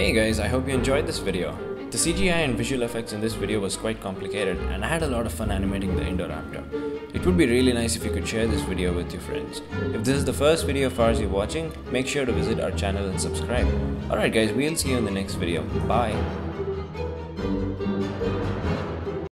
Hey guys, I hope you enjoyed this video. The CGI and visual effects in this video was quite complicated and I had a lot of fun animating the Indoraptor. It would be really nice if you could share this video with your friends. If this is the first video of ours you're watching, make sure to visit our channel and subscribe. Alright guys, we'll see you in the next video. Bye!